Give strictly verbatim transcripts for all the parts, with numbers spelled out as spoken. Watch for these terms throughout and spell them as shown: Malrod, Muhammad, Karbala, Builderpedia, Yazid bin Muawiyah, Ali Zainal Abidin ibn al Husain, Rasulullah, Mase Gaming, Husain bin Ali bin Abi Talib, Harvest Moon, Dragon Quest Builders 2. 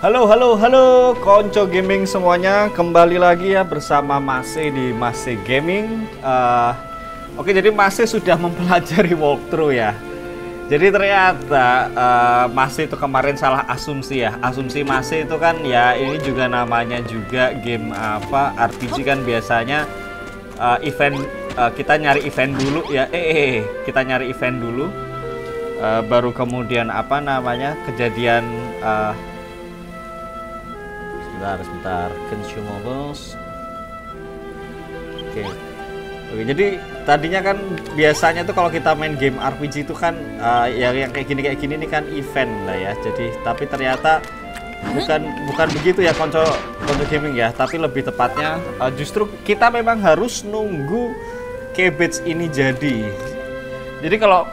Halo, halo, halo, konco gaming semuanya, kembali lagi ya bersama Mase di Mase Gaming. Uh, Oke, okay, jadi Mase sudah mempelajari walkthrough ya. Jadi ternyata uh, Mase itu kemarin salah asumsi ya. Asumsi Mase itu kan ya ini juga namanya juga game apa R P G kan biasanya uh, event uh, kita nyari event dulu ya. Eh, eh, eh kita nyari event dulu, uh, baru kemudian apa namanya kejadian. Uh, Sebentar, sebentar, consumables. Oke, okay. Oke, jadi tadinya kan biasanya tuh kalau kita main game R P G itu kan uh, yang yang kayak gini kayak gini ini kan event lah ya. Jadi tapi ternyata bukan bukan begitu ya konco konco gaming ya. Tapi lebih tepatnya uh, justru kita memang harus nunggu cabbage ini jadi. Jadi kalau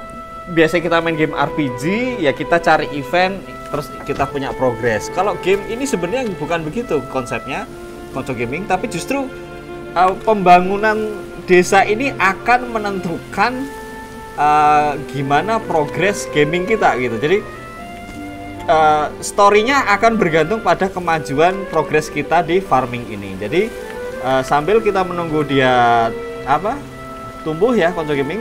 biasanya kita main game R P G ya kita cari event. Terus kita punya progres. Kalau game ini sebenarnya bukan begitu konsepnya konco gaming, tapi justru uh, pembangunan desa ini akan menentukan uh, gimana progres gaming kita gitu. Jadi uh, story-nya akan bergantung pada kemajuan progres kita di farming ini. Jadi uh, sambil kita menunggu dia apa tumbuh ya konco gaming.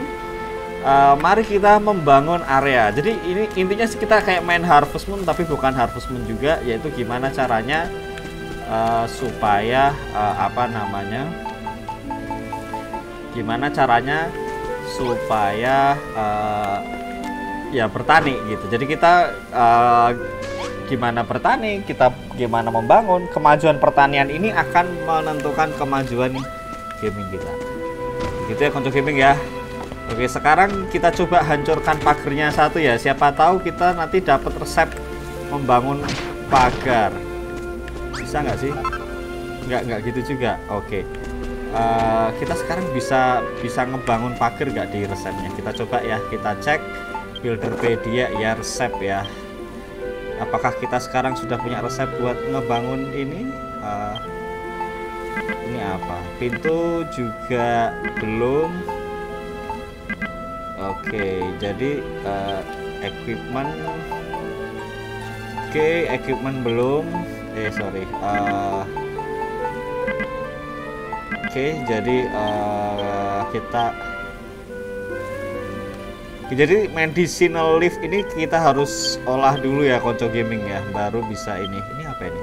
Uh, mari kita membangun area. Jadi ini intinya sih kita kayak main Harvest Moon, tapi bukan Harvest Moon juga, yaitu gimana caranya uh, supaya uh, apa namanya gimana caranya supaya uh, ya bertani gitu. Jadi kita uh, gimana bertani, kita gimana membangun. Kemajuan pertanian ini akan menentukan kemajuan gaming kita gitu ya konco gaming ya. Oke, sekarang kita coba hancurkan pagernya satu ya. Siapa tahu kita nanti dapat resep membangun pagar. Bisa nggak sih? Nggak, nggak gitu juga. Oke, uh, kita sekarang bisa bisa ngebangun pagar nggak di resepnya? Kita coba ya, kita cek Builderpedia ya resep ya. Apakah kita sekarang sudah punya resep buat ngebangun ini? Uh, ini apa? Pintu juga belum. Oke, okay, jadi uh, equipment, oke, okay, equipment belum, eh sorry, uh, oke, okay, jadi uh, kita, jadi medicinal leaf ini kita harus olah dulu ya konco gaming ya, baru bisa ini, ini apa ini,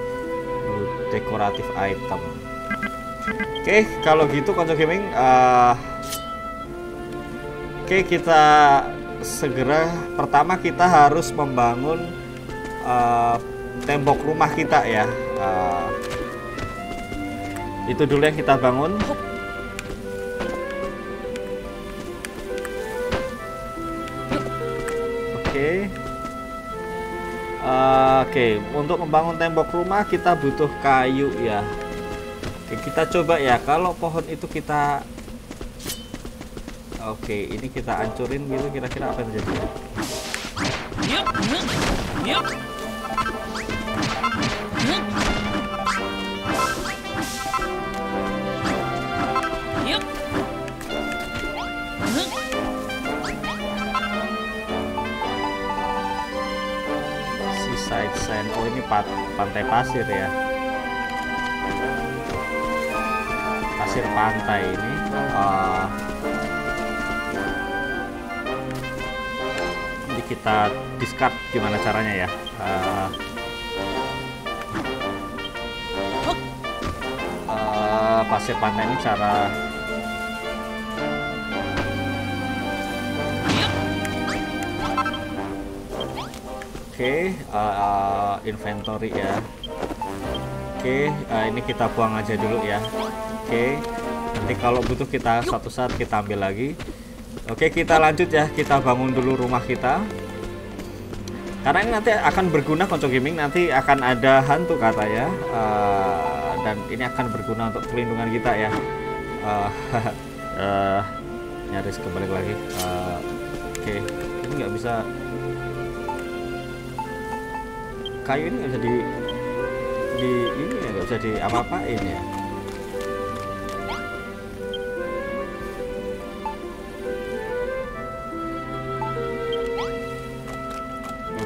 dekoratif item. Oke, okay, kalau gitu konco gaming. Uh, Oke, kita segera. Pertama kita harus membangun uh, tembok rumah kita ya. Uh, itu dulu yang kita bangun. Oke. Uh, Oke, untuk membangun tembok rumah kita butuh kayu ya. Oke, kita coba ya. Kalau pohon itu kita Oke, ini kita hancurin gitu, kira-kira apa yang terjadi? Seaside sand, oh ini pat pantai pasir ya. Pasir pantai ini. Uh, kita discard gimana caranya ya. uh, uh, pasir pantai ini cara oke okay, uh, inventory ya. Oke okay, uh, ini kita buang aja dulu ya. Oke okay, nanti kalau butuh kita satu saat kita ambil lagi. Oke, kita lanjut ya. Kita bangun dulu rumah kita. Karena ini nanti akan berguna konco gaming. Nanti akan ada hantu katanya. Uh, dan ini akan berguna untuk perlindungan kita ya. Uh, uh, nyaris kebalik lagi. Uh, Oke, okay. Ini nggak bisa. Kayu ini nggak bisa di, di ini ya, nggak bisa di apa-apain ya.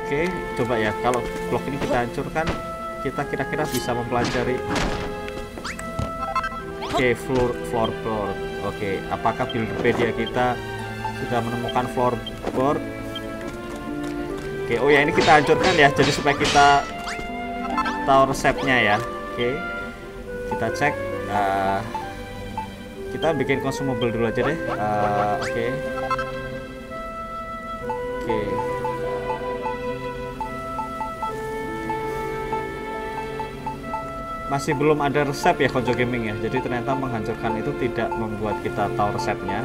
Oke, coba ya. Kalau blok ini kita hancurkan, kita kira-kira bisa mempelajari. Oke, okay, floor floorboard. Oke, okay, apakah Builderpedia kita sudah menemukan floorboard? Oke, okay, oh ya ini kita hancurkan ya, jadi supaya kita tahu resepnya ya. Oke, okay, kita cek. Uh, kita bikin consumable dulu aja deh. Uh, Oke, okay. Oke. Okay. Masih belum ada resep ya Konjo Gaming ya. Jadi ternyata menghancurkan itu tidak membuat kita tahu resepnya.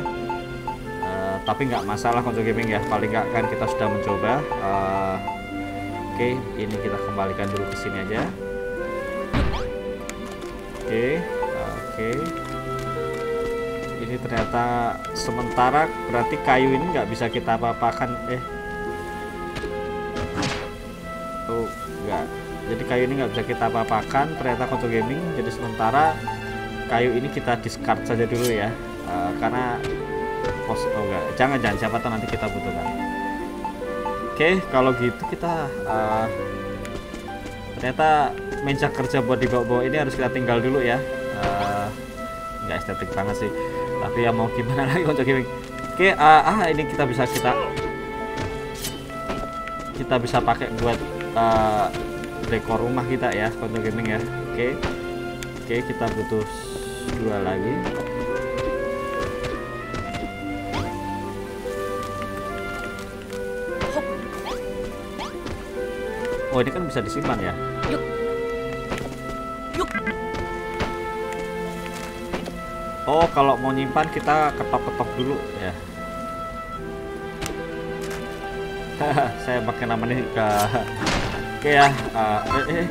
Uh, tapi nggak masalah Konjo Gaming ya. Paling nggak kan kita sudah mencoba. Uh, Oke, okay, ini kita kembalikan dulu ke sini aja. Oke, okay, uh, oke. Okay. Ini ternyata sementara berarti kayu ini nggak bisa kita apa-apakan. Eh, oh nggak. Jadi kayu ini nggak bisa kita apa-apakan ternyata Konjo Gaming. Jadi sementara kayu ini kita discard saja dulu ya, uh, karena pos oh enggak jangan-jangan siapa tahu nanti kita butuhkan. Oke, okay, kalau gitu kita uh, ternyata meja kerja buat dibawa-bawa ini harus kita tinggal dulu ya. Uh, nggak estetik banget sih, tapi ya mau gimana lagi Konjo Gaming. Oke, okay, uh, ah ini kita bisa kita kita bisa pakai buat uh, dekor rumah kita ya, Konjo Gaming ya. Oke, oke kita butuh dua lagi. Oh ini kan bisa disimpan ya. Oh kalau mau nyimpan kita ketok-ketok dulu ya. Saya pakai namanya ke Oke ya, uh, eh, eh.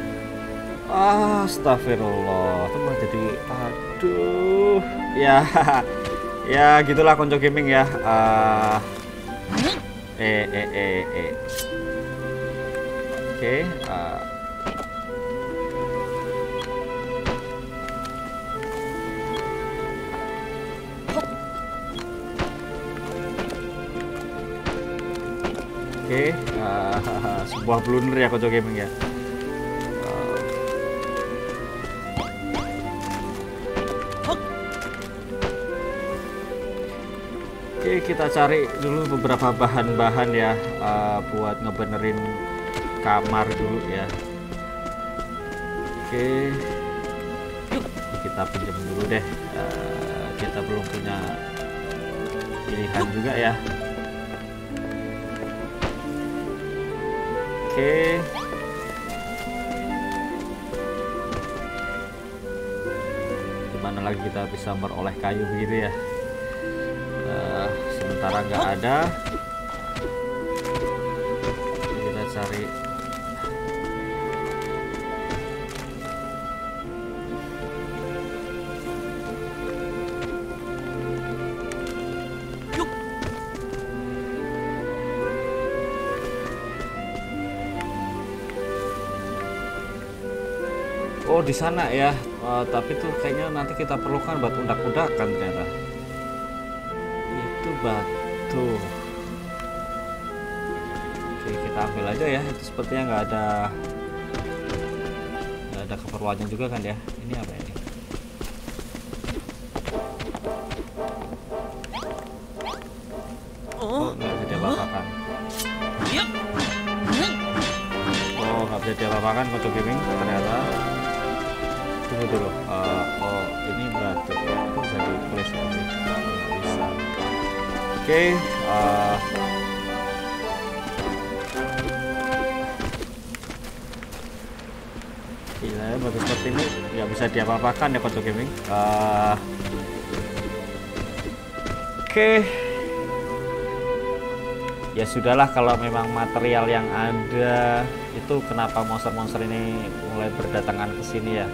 Astagfirullah, itu malah jadi, aduh, ya, ya gitulah Konjo Gaming ya, uh, eh, eh, eh, eh, oke, okay, uh. Oke, okay, uh, sebuah blunder ya Konjo Gaming ya. Uh. Oke, okay, kita cari dulu beberapa bahan-bahan ya, uh, buat ngebenerin kamar dulu ya. Oke, okay, kita pinjam dulu deh. Uh, kita belum punya pilihan juga ya. Oke, okay. Gimana lagi kita bisa meroleh kayu begitu ya? Uh, sementara nggak ada, kita cari. Oh di sana ya, uh, tapi tuh kayaknya nanti kita perlukan buat undak-undakan ternyata. Itu batu. Oke kita ambil aja ya. Itu sepertinya nggak ada, nggak ada keperluannya juga kan ya. Ini apa ini? Oh nggak bisa diapa-apakan. Oh nggak bisa diapa-apakan Konjo Gaming ternyata. Tunggu dulu, uh, oh ini batu ya, bisa di place ini bisa. Oke, okay, uh, gila ya batu seperti ini nggak bisa diapa-apakan ya Konjo Gaming. uh, Oke, okay. Ya sudahlah kalau memang material yang ada itu kenapa monster-monster ini mulai berdatangan ke sini ya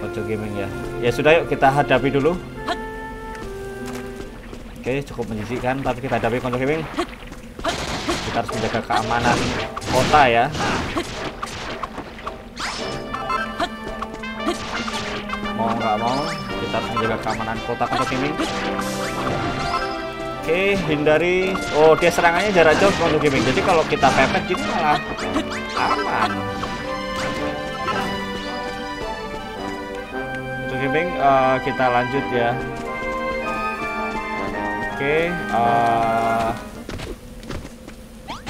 Konjo Gaming ya. Ya sudah yuk kita hadapi dulu. Oke cukup menjijikkan tapi kita hadapi Konjo Gaming. Kita harus menjaga keamanan kota ya. Mau nggak mau kita harus menjaga keamanan kota Konjo Gaming. Oke hindari. Oh dia serangannya jarak jauh Konjo Gaming. Jadi kalau kita pepet gitu malah aman. Gaming, uh, kita lanjut ya. Oke, okay, uh,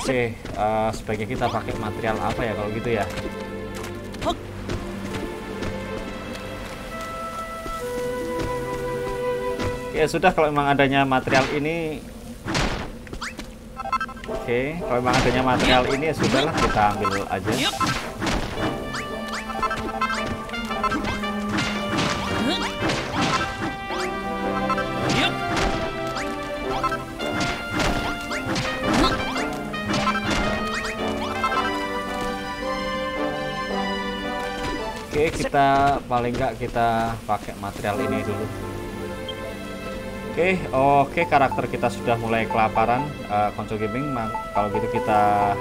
C, uh, sebaiknya kita pakai material apa ya kalau gitu ya? Ya sudah, kalau memang adanya material ini, oke, okay, kalau memang adanya material ini ya sudahlah, kita ambil aja. Oke, okay, kita paling nggak kita pakai material ini dulu. Oke, okay, oke okay, karakter kita sudah mulai kelaparan, uh, Konco Gaming. Kalau gitu kita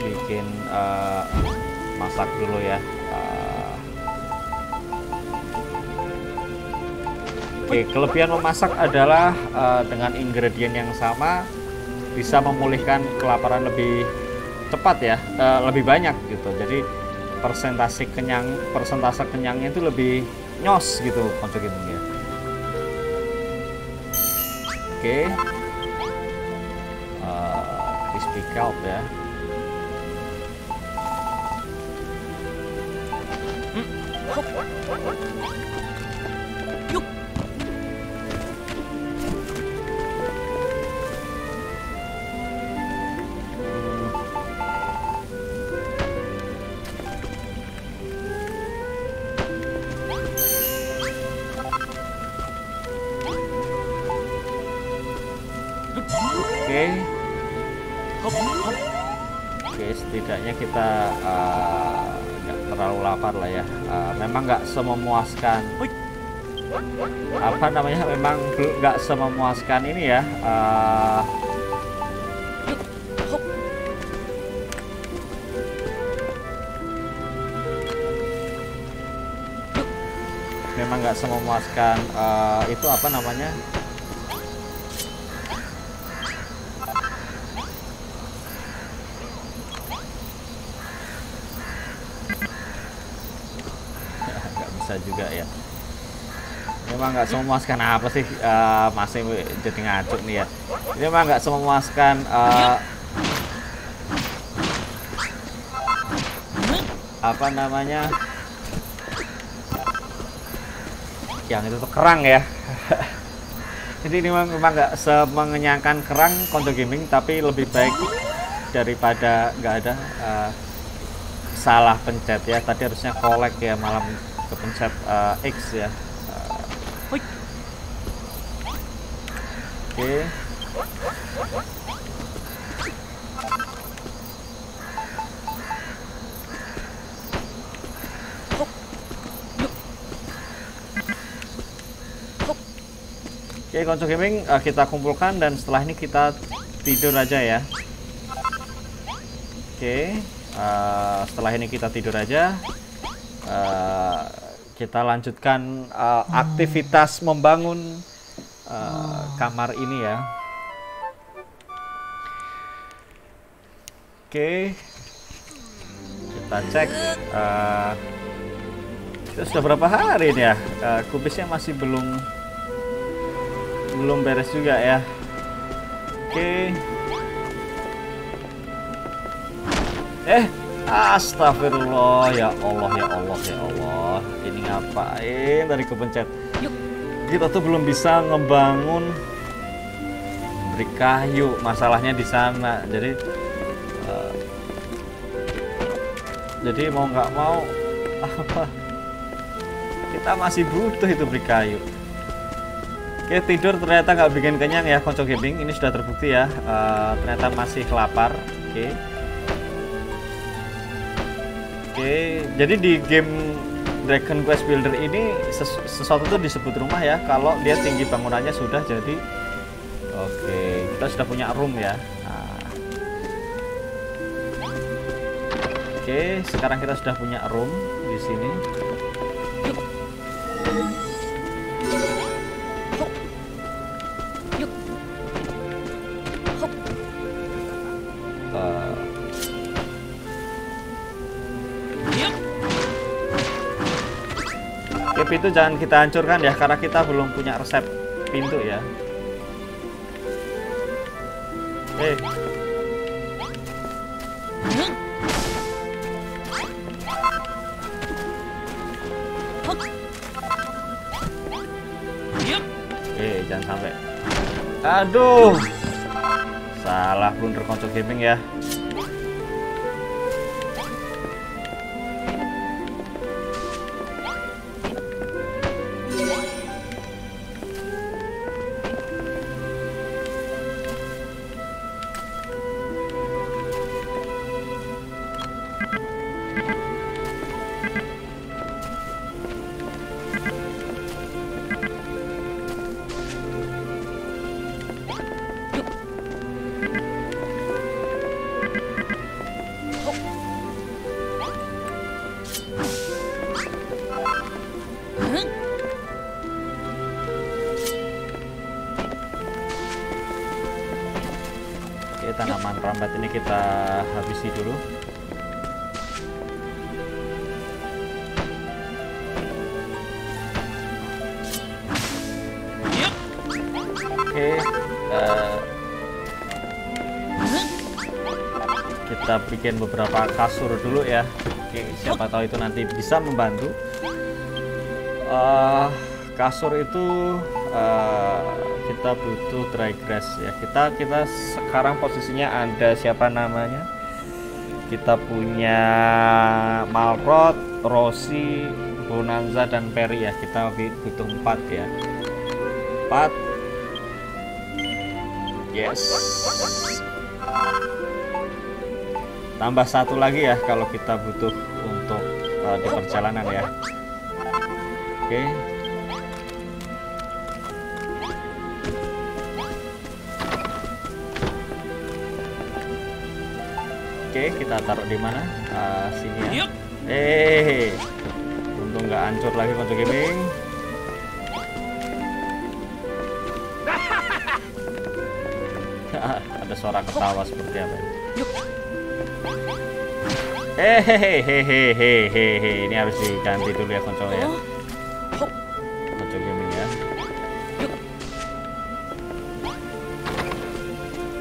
bikin uh, masak dulu ya. Uh, oke, okay, kelebihan memasak adalah uh, dengan ingredient yang sama bisa memulihkan kelaparan lebih cepat ya, uh, lebih banyak gitu. Jadi persentase kenyang, persentase kenyangnya itu lebih nyos gitu Konco Gaming ya. Oke, okay. uh, crispy kelp ya. Hmm. Yuk. Setidaknya kita nggak uh, terlalu lapar lah ya. Uh, memang nggak sememuaskan apa namanya, memang nggak sememuaskan ini ya, uh, memang nggak sememuaskan uh, itu apa namanya, juga ya. Memang nggak semuaskan apa sih, uh, masih jadi ngacuk nih ya. Ini memang nggak semuaskan uh, apa namanya, yang itu tuh kerang ya. Jadi ini memang nggak semengenyangkan kerang Konco Gaming, tapi lebih baik daripada nggak ada. Uh, salah pencet ya, tadi harusnya collect ya, malam kepencet uh, X ya. Uh, Oke. Okay. Oke, okay, Konco Gaming uh, kita kumpulkan dan setelah ini kita tidur aja ya. Oke, okay. uh, setelah ini kita tidur aja. Uh, kita lanjutkan uh, aktivitas membangun uh, kamar ini ya. Oke, okay. Kita cek. Uh, itu sudah berapa hari ini ya? Uh, kubisnya masih belum belum beres juga ya. Oke. Okay. Eh. Astagfirullah, ya Allah, ya Allah, ya Allah. Ini ngapain dari kepencet? Kita tuh belum bisa ngebangun dari kayu, masalahnya di sana. Jadi uh, Jadi mau nggak mau apa? Kita masih butuh itu beri kayu. Oke, tidur ternyata nggak bikin kenyang ya Konco Gaming. Ini sudah terbukti ya, uh, ternyata masih lapar. Oke. Oke, jadi di game Dragon Quest Builder ini sesu sesuatu itu disebut rumah ya kalau dia tinggi bangunannya sudah jadi. Oke, kita sudah punya room ya. Nah. Oke, sekarang kita sudah punya room di sini. Oke, pintu jangan kita hancurkan ya, karena kita belum punya resep pintu ya. Eh. Eh, jangan sampai. Aduh. Salah blunder konsol gaming ya. Tanaman rambat ini kita habisi dulu. Oke, uh, kita bikin beberapa kasur dulu ya. Oke, siapa tahu itu nanti bisa membantu. Uh, kasur itu uh, kita butuh dry grass ya. Kita kita sekarang posisinya ada siapa namanya? Kita punya Malrod, Rossi, Bonanza dan Perry ya. Kita butuh empat ya. Empat. Yes. Tambah satu lagi ya kalau kita butuh untuk uh, di perjalanan ya. Oke. Okay. Oke, kita taruh di mana? Uh, sini ya. Eh, untung nggak hancur lagi konsol gaming. Ada suara ketawa seperti apa? Eh, hehehehehehe, ini harus diganti dulu ya konsol ya. Konsol gaming ya.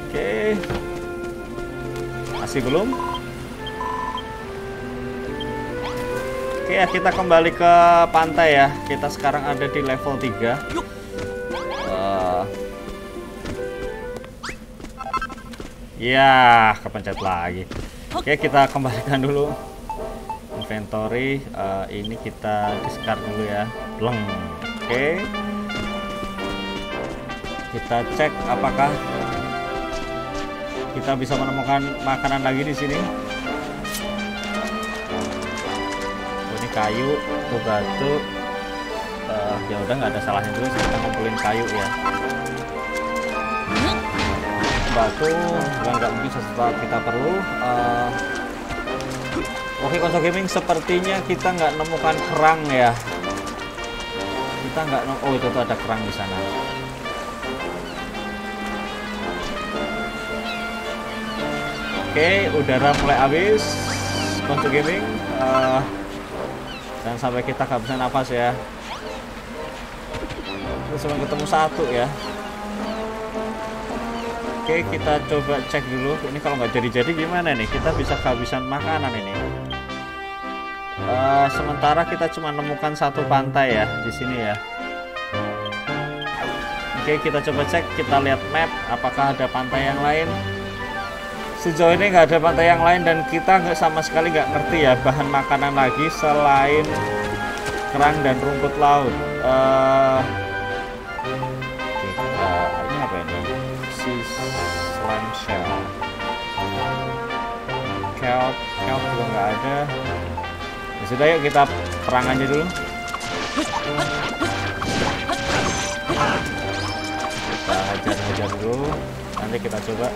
Oke. Masih belum? Oke ya, kita kembali ke pantai ya. Kita sekarang ada di level tiga. uh, Ya, kepencet lagi. Oke, kita kembalikan dulu inventory. uh, Ini kita discard dulu ya. Bleng. Oke, kita cek apakah kita bisa menemukan makanan lagi di sini. Oh, ini kayu, tuh batu. Uh, ya udah nggak ada salahnya dulu sih kita ngumpulin kayu ya. Batu, nggak nggak mungkin sesuatu kita perlu. Uh, Oke, konsol gaming sepertinya kita nggak nemukan kerang ya. Kita nggak, oh itu tuh ada kerang di sana. Oke, okay, udara mulai habis. Konsol gaming, uh, dan sampai kita kehabisan nafas ya. Terus cuma ketemu satu ya. Oke, okay, kita coba cek dulu. Ini kalau nggak jadi-jadi gimana nih? Kita bisa kehabisan makanan ini. Uh, sementara kita cuma nemukan satu pantai ya di sini ya. Oke, okay, kita coba cek. Kita lihat map. Apakah ada pantai yang lain? Sejauh ini nggak ada pantai yang lain dan kita nggak sama sekali nggak ngerti ya bahan makanan lagi selain kerang dan rumput laut. Uh, kita, ini apa ini? Si slime shell, kelp, kelp juga nggak ada. Ya sudah, yuk kita perang aja dulu. Kita hajar-hajar dulu. Nanti kita coba.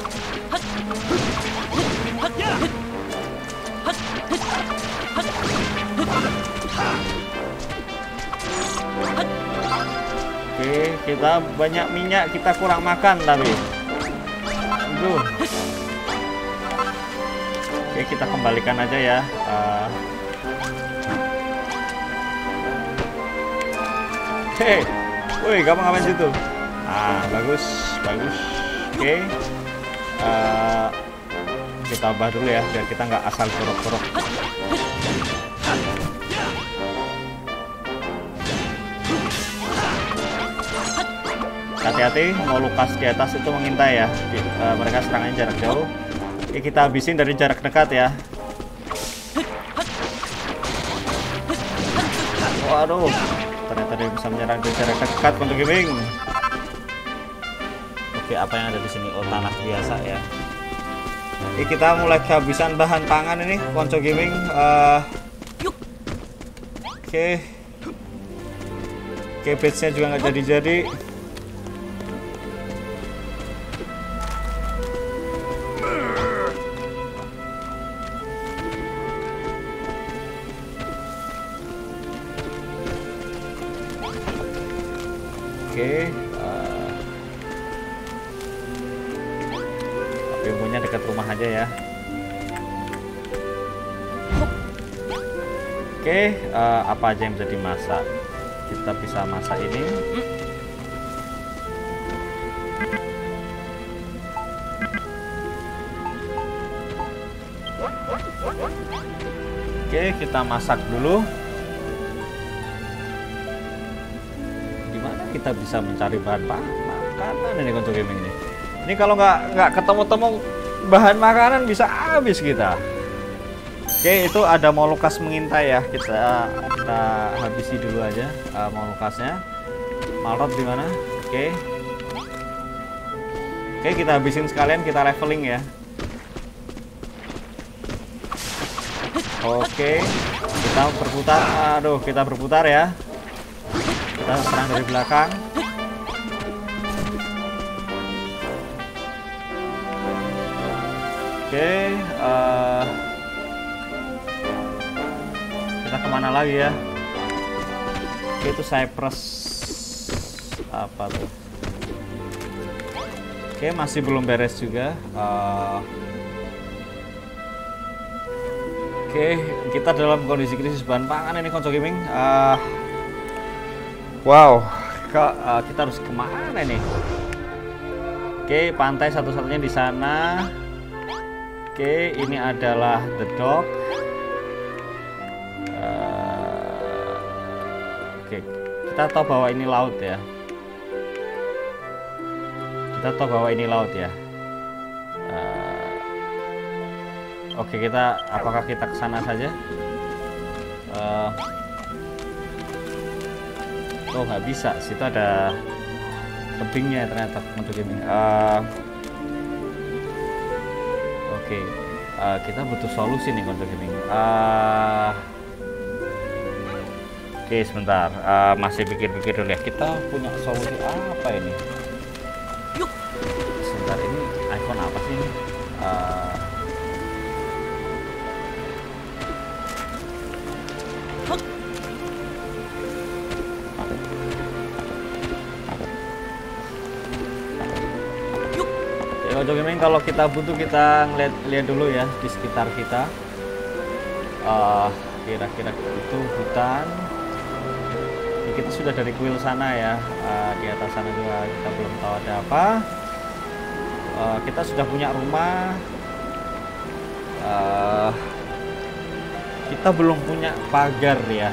Oke, kita banyak minyak, kita kurang makan tapi. Aduh. Oke, kita kembalikan aja ya. Uh, Hei, woi, kamu ngapain situ? Ah, bagus, bagus. Oke, okay. uh, kita tambah dulu ya, biar kita nggak asal korok-korok. Hati-hati, mau Lukas di atas itu mengintai ya. Uh, mereka serangan jarak jauh. Oke, kita habisin dari jarak dekat ya. Waduh, ternyata dia bisa menyerang dari jarak dekat untuk gaming. Oke, apa yang ada di sini? Oh, tanah biasa ya. Oke, kita mulai kehabisan bahan pangan ini, konco gaming. Uh, Oke, Oke, batch-nya juga nggak jadi-jadi. Oke, uh, ilmunya dekat rumah aja ya. Oke, uh, apa aja yang bisa dimasak? Kita bisa masak ini. Oke, kita masak dulu. Kita bisa mencari bahan makanan ini untuk gaming ini. Ini kalau nggak nggak ketemu-temu bahan makanan bisa habis kita. Oke, itu ada mau Lukas mengintai ya, kita kita habisi dulu aja uh, mau Lukasnya. Malrod di mana? Oke. Oke, kita habisin sekalian, kita leveling ya. Oke, kita berputar. Aduh, kita berputar ya. Kita serang dari belakang. Oke, uh, kita kemana lagi ya? Oke, itu Cypress apa tuh? Oke, masih belum beres juga. Uh, Oke, kita dalam kondisi krisis bahan pangan ini konco gaming. Uh, Wow, Kak, uh, kita harus kemana nih? Oke, pantai satu-satunya di sana. Oke, ini adalah The Dock. Uh, Oke, kita tahu bahwa ini laut ya. Kita tahu bahwa ini laut ya. Uh, Oke, kita apakah kita ke sana saja? Uh, Oh, nggak bisa, situ ada tebingnya ternyata untuk gaming. Uh, Oke, okay. uh, kita butuh solusi nih untuk gaming. Uh, Oke, okay, sebentar, uh, masih pikir-pikir dulu ya. Kita punya solusi apa ini? Sebentar, ini icon apa sih ini? Uh, Kalau kita butuh, kita lihat-lihat dulu ya di sekitar kita. Kira-kira uh, itu hutan. Ya, kita sudah dari kuil sana ya. Uh, di atas sana juga kita belum tahu ada apa. Uh, kita sudah punya rumah. Uh, kita belum punya pagar ya.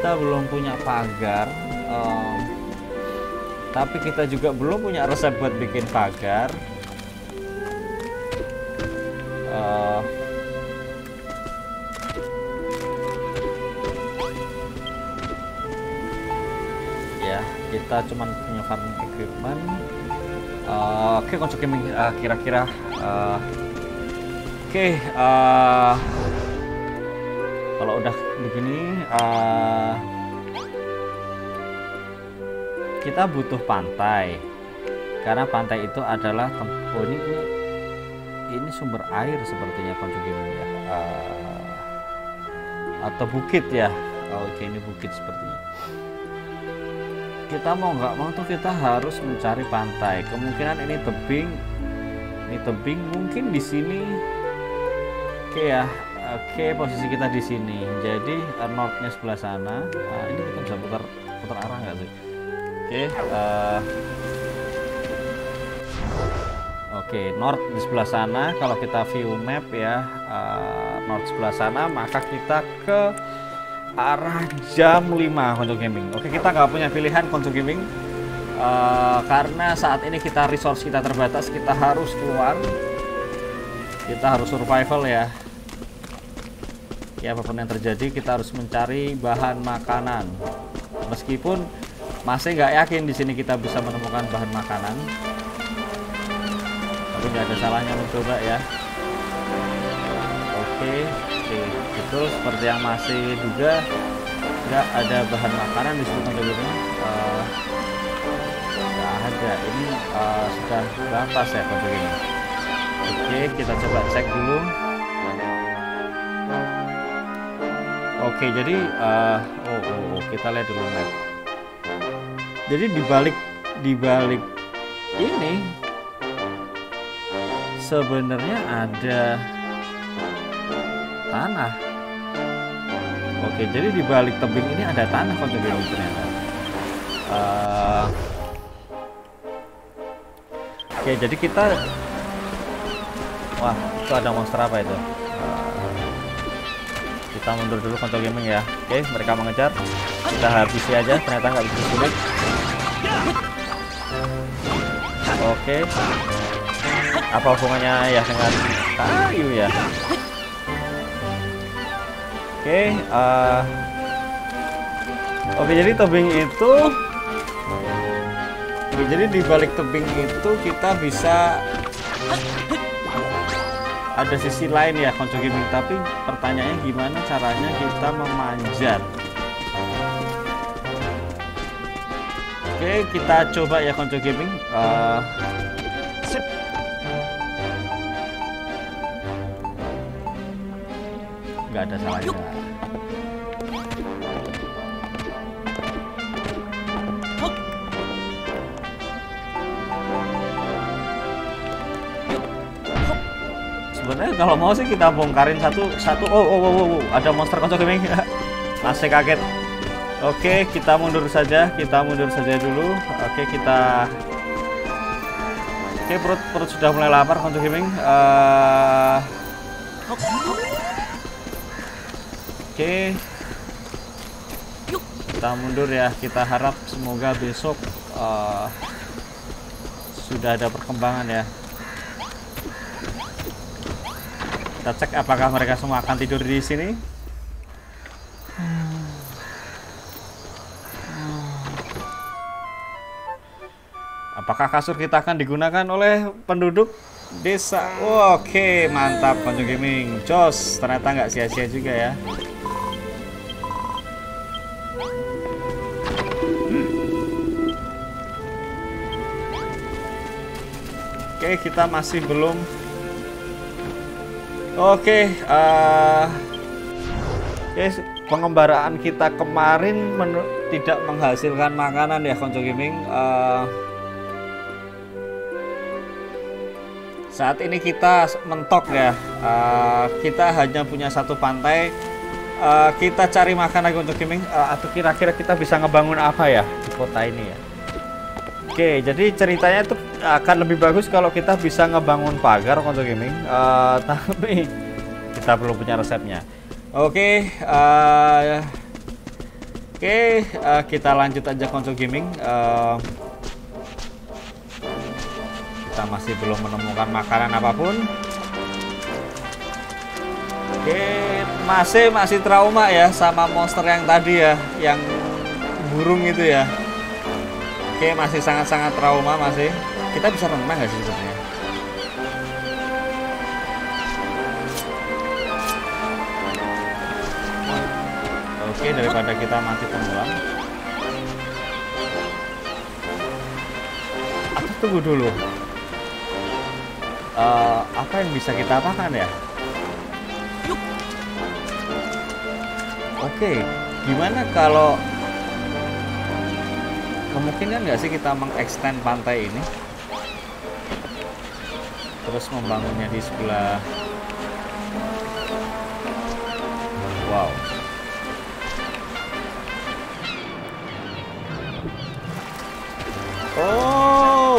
Kita belum punya pagar. Uh, Tapi kita juga belum punya resep buat bikin pagar. Uh, ya, kita cuman punya farming equipment. Uh, Oke, okay, konco gaming uh, kira-kira. Uh, Oke, okay, uh, kalau udah begini. Uh, Kita butuh pantai karena pantai itu adalah tempat ini, ini ini sumber air sepertinya konco gaming ya, uh, atau bukit ya. Oh, oke, ini bukit sepertinya. Kita mau nggak mau tuh kita harus mencari pantai. Kemungkinan ini tebing, ini tebing mungkin di sini. Oke ya, Oke, posisi kita di sini. Jadi northnya sebelah sana. Nah, ini kita bisa putar putar arah nggak sih? Oke. Uh, Oke, north di sebelah sana. Kalau kita view map ya, uh, north sebelah sana, maka kita ke arah jam lima Konco Gaming. Oke, kita nggak punya pilihan Konco Gaming. Uh, karena saat ini kita resource kita terbatas, kita harus keluar, kita harus survival ya. Ya apapun yang terjadi, kita harus mencari bahan makanan. Meskipun masih nggak yakin di sini kita bisa menemukan bahan makanan, tapi nggak ada salahnya mencoba ya. Oke, oke, betul seperti yang masih duga, nggak ada bahan makanan di sekitar dulunya. Uh, ada ini uh, sudah batas ya konco ini. Oke, kita coba cek dulu. Oke, jadi uh, oh, oh, oh kita lihat dulu map. Jadi dibalik dibalik ini sebenarnya ada tanah. Oke, jadi dibalik tebing ini ada tanah konco ini ternyata. Uh, Oke, jadi kita, wah itu ada monster apa itu? Uh, kita mundur dulu Konco Gaming ya. Oke, mereka mengejar, kita habisi aja. Ternyata nggak bisa sulit. Oke, apa hubungannya ya dengan kayu ya? Oke, uh, oke jadi tebing itu. Oke, jadi di balik tebing itu kita bisa ada sisi lain ya Konco Gaming, tapi pertanyaannya gimana caranya kita memanjat. Oke, kita coba ya Konco Gaming. Uh... nggak ada salahnya. Sebenarnya kalau mau sih kita bongkarin satu satu. Oh oh oh, oh. Ada monster Konco Gaming. Masih kaget. Oke, kita mundur saja, kita mundur saja dulu. Oke, kita Oke, perut perut sudah mulai lapar Konco Gaming. Uh... Oke. Kita mundur ya. Kita harap semoga besok uh... sudah ada perkembangan ya. Kita cek apakah mereka semua akan tidur di sini. Hmm. Hmm. Apakah kasur kita akan digunakan oleh penduduk desa? Oh, oke, okay. Mantap Konco Gaming. Jos, ternyata nggak sia-sia juga ya. Hmm. Oke, okay, kita masih belum. Oke, okay, uh, okay, pengembaraan kita kemarin tidak menghasilkan makanan ya Konco Gaming. Uh, saat ini kita mentok ya. Uh, kita hanya punya satu pantai. Uh, kita cari makanan Konco Gaming. Uh, atau kira-kira kita bisa ngebangun apa ya di kota ini ya? Oke, okay, jadi ceritanya tuh akan lebih bagus kalau kita bisa ngebangun pagar Konco Gaming, uh, tapi kita belum punya resepnya. Oke, okay, uh, oke okay, uh, kita lanjut aja Konco Gaming. Uh, kita masih belum menemukan makanan apapun. Oke, okay, masih masih trauma ya sama monster yang tadi ya, yang burung itu ya. Oke, okay, masih sangat-sangat trauma masih. Kita bisa renang nggak sih sebenarnya? Oke, daripada kita mati tenggelam. Aku tunggu dulu. Uh, apa yang bisa kita apakan ya? Oke, okay, gimana kalau kemungkinan nggak sih kita mengextend pantai ini? Terus membangunnya di sebelah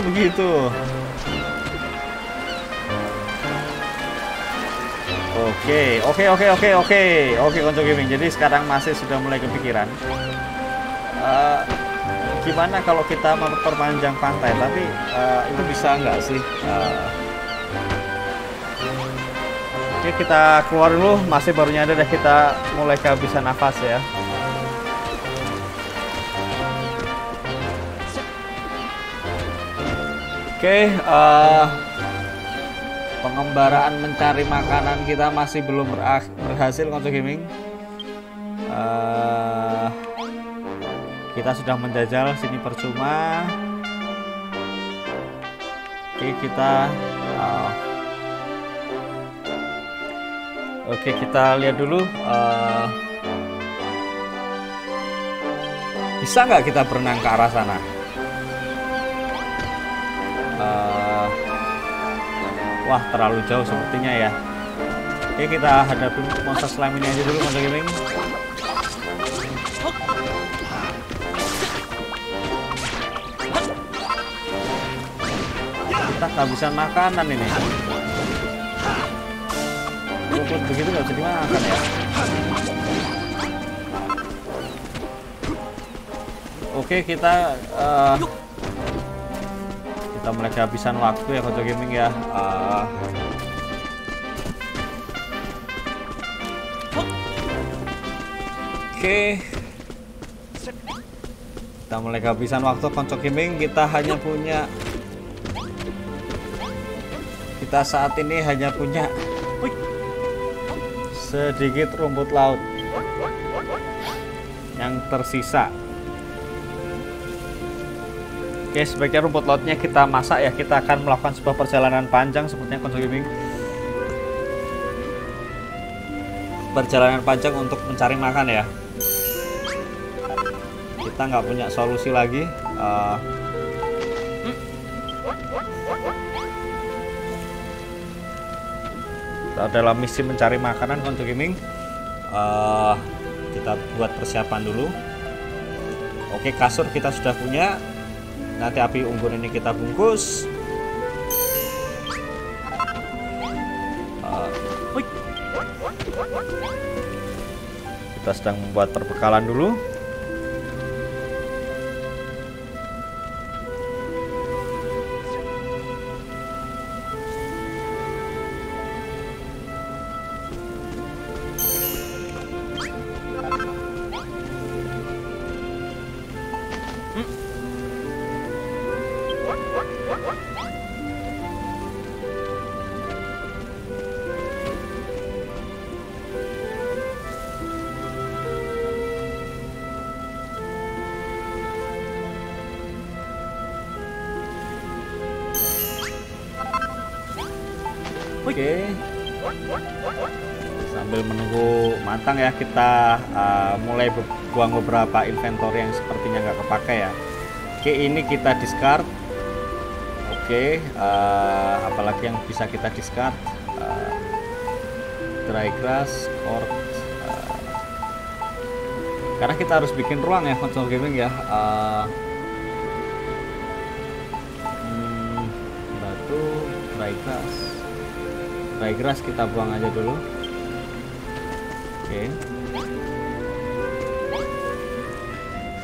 begitu. Oke, oke, oke, oke, oke, oke untuk gaming. Jadi sekarang Mase sudah mulai kepikiran uh, gimana kalau kita memperpanjang pantai, tapi uh, itu bisa nggak sih? Uh, oke, kita keluar dulu. Mase baru nyadar deh kita mulai kehabisan nafas ya. Oke. Uh, Pengembaraan mencari makanan kita masih belum berhasil, Konco Gaming. Uh, kita sudah menjajal sini percuma. Oke, kita uh, Oke, kita lihat dulu uh, bisa nggak kita berenang ke arah sana? Uh, Wah, terlalu jauh sepertinya ya. Oke, kita hadapi monster slime ini aja dulu, Monster Gaming. Kita kehabisan makanan ini. Kalau begitu nggak bisa dimakan ya. Oke, kita uh, kita mulai kehabisan waktu ya, Konco Gaming ya. Uh, Oke, okay. Kita mulai kehabisan waktu, Konco Gaming. Kita hanya punya, kita saat ini hanya punya sedikit rumput laut yang tersisa. Oke, okay, sebaiknya rumput lautnya kita masak ya. Kita akan melakukan sebuah perjalanan panjang sepertinya, Konco Gaming. Perjalanan panjang untuk mencari makan ya. Kita nggak punya solusi lagi. Uh... Kita dalam misi mencari makanan, Konco Gaming. Uh... Kita buat persiapan dulu. Oke, okay, kasur kita sudah punya. Nanti api unggun ini kita bungkus. Uh, kita sedang membuat perbekalan dulu. Oke, sambil menunggu matang ya, kita uh, mulai buang beberapa inventory yang sepertinya nggak kepakai ya. Oke, ini kita discard. Oke, uh, apalagi yang bisa kita discard? Uh, dry grass, or uh, karena kita harus bikin ruang ya, Console Gaming ya. Uh, hmm, batu, dry grass. Dry grass kita buang aja dulu. Oke.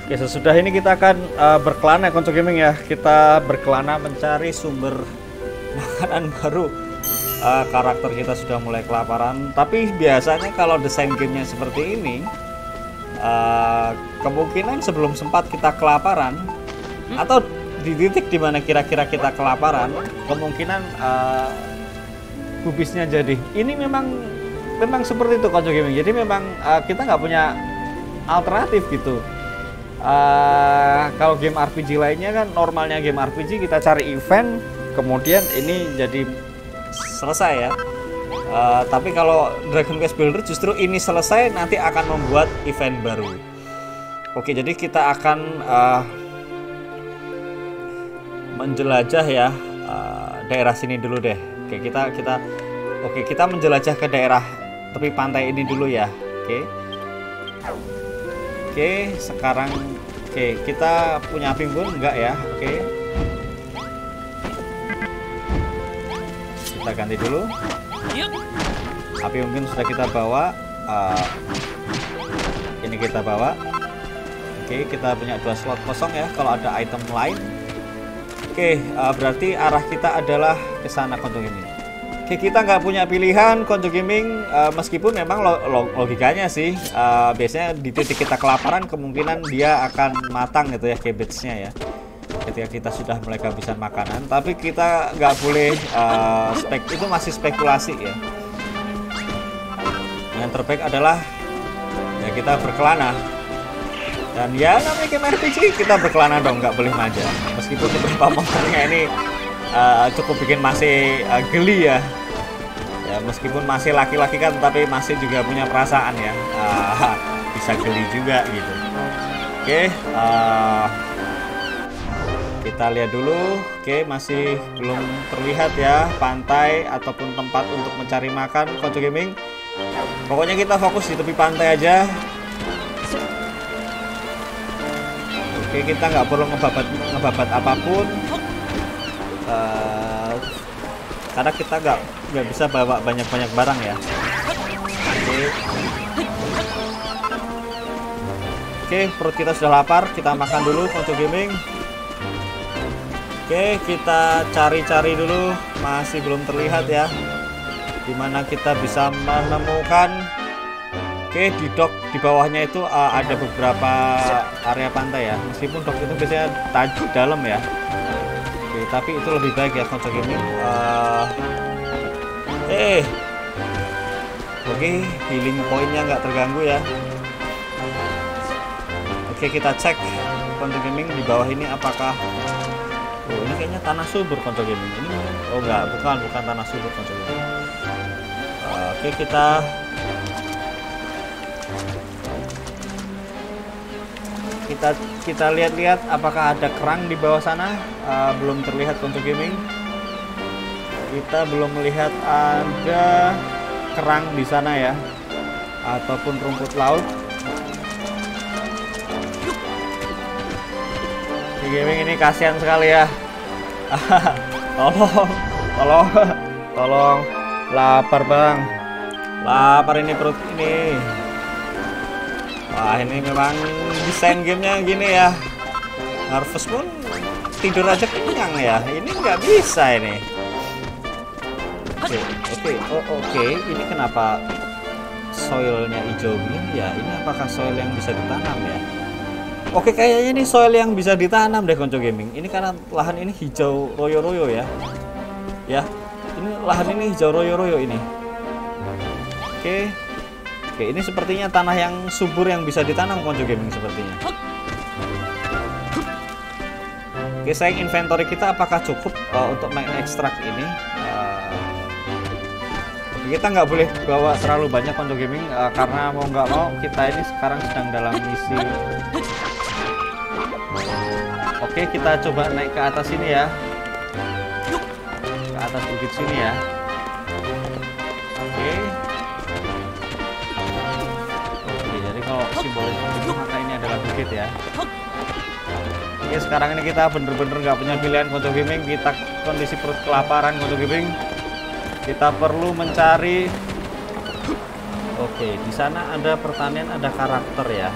Oke, sesudah ini kita akan uh, berkelana, Konco Gaming ya. Kita berkelana mencari sumber makanan baru. Uh, karakter kita sudah mulai kelaparan. Tapi biasanya kalau desain gamenya seperti ini, uh, kemungkinan sebelum sempat kita kelaparan atau di titik dimana kira-kira kita kelaparan, kemungkinan uh, kubisnya jadi. Ini memang memang seperti itu, Konco Gaming. Jadi memang uh, kita nggak punya alternatif gitu. Uh, kalau game R P G lainnya kan normalnya game R P G kita cari event, kemudian ini jadi selesai ya. Uh, tapi kalau Dragon Quest Builder justru ini selesai nanti akan membuat event baru. Oke, jadi kita akan uh, menjelajah ya uh, daerah sini dulu deh. Oke, kita kita oke, kita menjelajah ke daerah tepi pantai ini dulu ya. Oke. Oke, sekarang oke, kita punya api unggun enggak ya? Oke. Kita ganti dulu. Tapi mungkin sudah kita bawa. Uh, ini kita bawa. Oke, kita punya dua slot kosong ya. Kalau ada item lain. Oke, uh, berarti arah kita adalah ke sana Konjo Gaming. Oke, kita nggak punya pilihan Konjo Gaming. Uh, meskipun memang lo lo logikanya sih. Uh, biasanya di titik kita kelaparan kemungkinan dia akan matang gitu ya cabbage-nya ya. Ketika kita sudah mulai kehabisan makanan, tapi kita nggak boleh uh, spek itu masih spekulasi ya. Yang terbaik adalah ya kita berkelana, dan ya namanya game R P G kita berkelana dong, nggak boleh manja. Meskipun beberapa monsternya ini uh, cukup bikin Mase uh, geli ya. Ya meskipun Mase laki-laki kan, tapi Mase juga punya perasaan ya, uh, bisa geli juga gitu. Oke. Okay, uh, Kita lihat dulu, oke masih belum terlihat ya pantai ataupun tempat untuk mencari makan Konjo Gaming. Pokoknya kita fokus di tepi pantai aja. Oke kita nggak perlu ngebabat ngebabat apapun, uh, karena kita nggak nggak bisa bawa banyak-banyak barang ya. Oke. Oke perut kita sudah lapar, kita makan dulu Konjo Gaming. Oke, kita cari-cari dulu, masih belum terlihat ya. Dimana kita bisa menemukan. Oke, di dok di bawahnya itu uh, ada beberapa area pantai ya. Meskipun dok itu biasanya tajam dalam ya. Oke, tapi itu lebih baik ya Konjo Gaming. Uh, eh, oke, healing pointnya nggak terganggu ya. Oke, kita cek Konjo Gaming di bawah ini apakah. Oh, ini kayaknya tanah subur Konjo Gaming. Ini oh enggak, bukan bukan tanah subur Konjo Gaming. Uh, Oke, okay, kita kita kita lihat-lihat apakah ada kerang di bawah sana. Uh, belum terlihat Konjo Gaming. Kita belum melihat ada kerang di sana ya ataupun rumput laut. Gaming ini kasihan sekali ya. Tolong, tolong, tolong. Lapar bang, lapar ini perut ini. Wah ini memang desain gamenya gini ya. Harvest Moon tidur aja kenyang ya. Ini nggak bisa ini. Oke, oke, oh, oke. Ini kenapa soilnya hijau begini ya? Ini apakah soil yang bisa ditanam ya? Oke kayaknya ini soil yang bisa ditanam deh Konjo Gaming. Ini karena lahan ini hijau royo-royo ya. Ya, ini lahan ini hijau royo-royo ini. Oke. Oke, ini sepertinya tanah yang subur yang bisa ditanam Konjo Gaming sepertinya. Oke, sayang inventory kita apakah cukup uh, untuk mengekstrak ini? Uh, kita nggak boleh bawa terlalu banyak Konjo Gaming uh, karena mau nggak mau kita ini sekarang sedang dalam misi. Oke, kita coba naik ke atas sini ya. Ke atas bukit sini ya. Oke. Oke, jadi kalau simbolnya itu maka ini adalah bukit ya. Oke, sekarang ini kita bener-bener nggak punya pilihan Konjo Gaming. Kita kondisi perut kelaparan Konjo Gaming. Kita perlu mencari. Oke, di sana ada pertanian, ada karakter ya.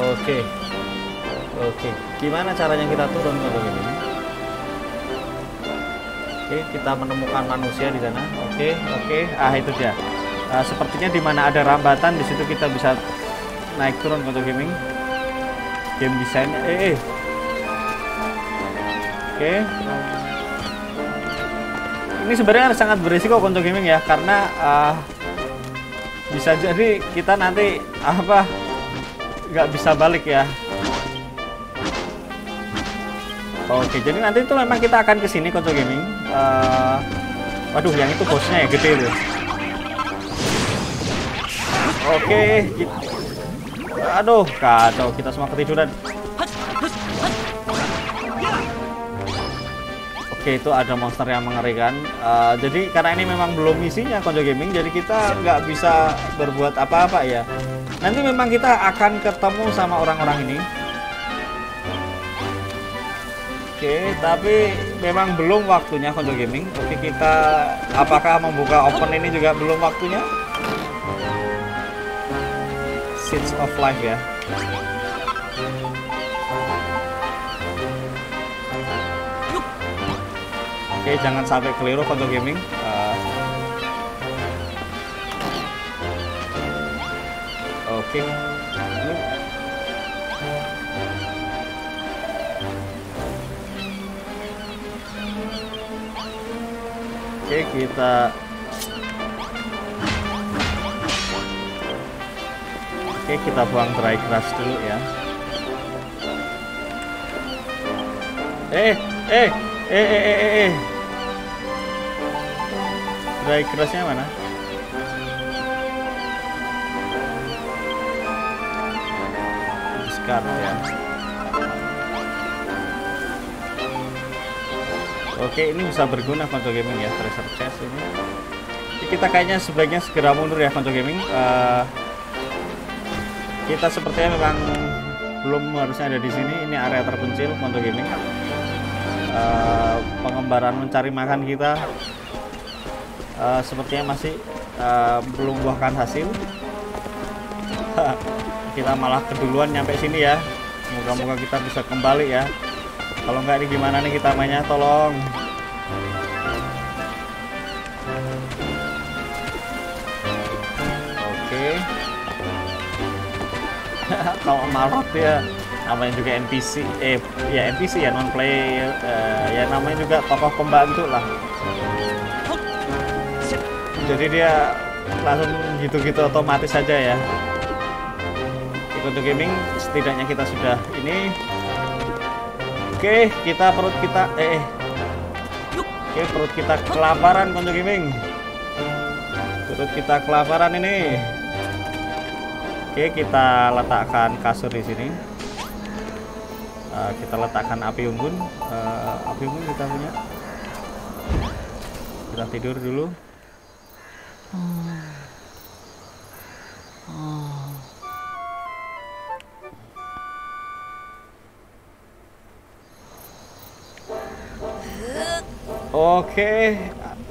Oke. Oke, gimana caranya kita turun Konjo Gaming? Oke, kita menemukan manusia di sana. Oke, oke, ah itu dia. Uh, sepertinya di mana ada rambatan, di situ kita bisa naik turun Konjo Gaming. Game desainnya, eh, eh. Oke. Ini sebenarnya sangat berisiko Konjo Gaming ya, karena uh, bisa jadi kita nanti apa nggak bisa balik ya. Oke, jadi nanti itu memang kita akan kesini Konjo Gaming. Uh, waduh, yang itu bosnya ya gede itu. Oke, kita, aduh, kacau kita semua ketiduran. Oke, itu ada monster yang mengerikan. Uh, jadi karena ini memang belum misinya Konjo Gaming, jadi kita nggak bisa berbuat apa-apa ya. Nanti memang kita akan ketemu sama orang-orang ini. Oke, tapi memang belum waktunya Konjo Gaming. Oke, kita apakah membuka open ini juga belum waktunya? Seeds of Life ya. Oke, jangan sampai keliru Konjo Gaming. Uh, Oke. Oke, kita Oke, kita buang dry grass dulu ya. Eh, eh, eh, eh, eh, eh. Dry grassnya mana? Discard ya. Oke, ini bisa berguna Konjo Gaming ya, treasure chest ini. Jadi kita kayaknya sebaiknya segera mundur ya Konjo Gaming. Uh, kita sepertinya memang belum harusnya ada di sini. Ini area terpencil Konjo Gaming. Uh, pengembaraan mencari makan kita uh, sepertinya masih uh, belum buahkan hasil. Kita malah keduluan nyampe sini ya. Moga-moga kita bisa kembali ya. Kalau nggak ini gimana nih kita mainnya, tolong. Oke. Kalau malot ya, namanya juga N P C. Eh, ya N P C ya, non player. Uh, ya namanya juga tokoh pembantu lah. Jadi dia langsung gitu-gitu otomatis saja ya. Ikut gaming, setidaknya kita sudah ini. Oke, kita perut kita eh, eh. Oke, perut kita kelaparan Konjo Gaming. Perut kita kelaparan ini. Oke, kita letakkan kasur di sini. Uh, kita letakkan api unggun. Uh, api unggun kita punya. Kita tidur dulu. Oke,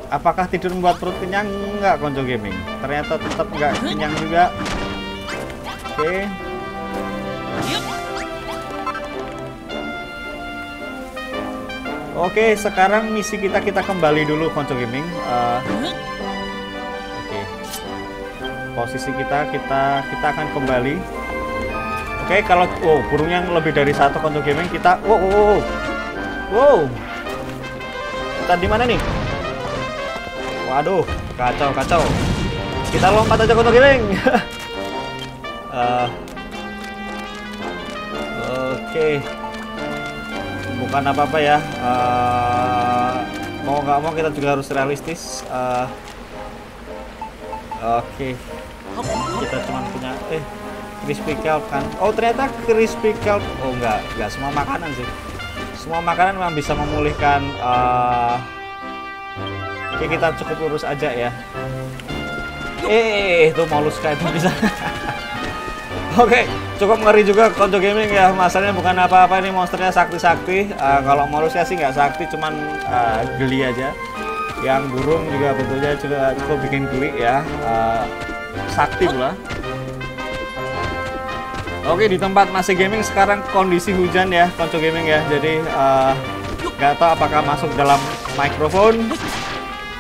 apakah tidur membuat perut kenyang? Enggak, Konjo Gaming. Ternyata tetap enggak kenyang juga. Oke. Oke, sekarang misi kita kita kembali dulu Konjo Gaming. Uh, Oke. Posisi kita kita kita akan kembali. Oke, kalau oh burungnya lebih dari satu Konjo Gaming kita. Wow, wow, wow. Wow. Kita di mana nih? Waduh, kacau kacau. Kita lompat aja Konjo Gaming. uh, Oke, okay. Bukan apa-apa ya. Uh, mau nggak mau kita juga harus realistis. Uh, Oke, okay. Kita cuma punya eh crispy kelp kan? Oh ternyata crispy kelp. Oh nggak, nggak semua makanan sih. Semua makanan memang bisa memulihkan. Uh, Oke, kita cukup lurus aja ya. Eh, itu Moluska itu bisa. Oke, cukup ngeri juga Konjo Gaming ya. Masalahnya bukan apa-apa ini monsternya sakti-sakti. Uh, kalau Moluska sih nggak sakti, cuman uh, geli aja. Yang burung juga bentuknya juga cukup bikin geli ya. Uh, sakti pula. Oke, di tempat Mase Gaming sekarang kondisi hujan ya Konjo Gaming ya, jadi nggak uh, tahu apakah masuk dalam mikrofon.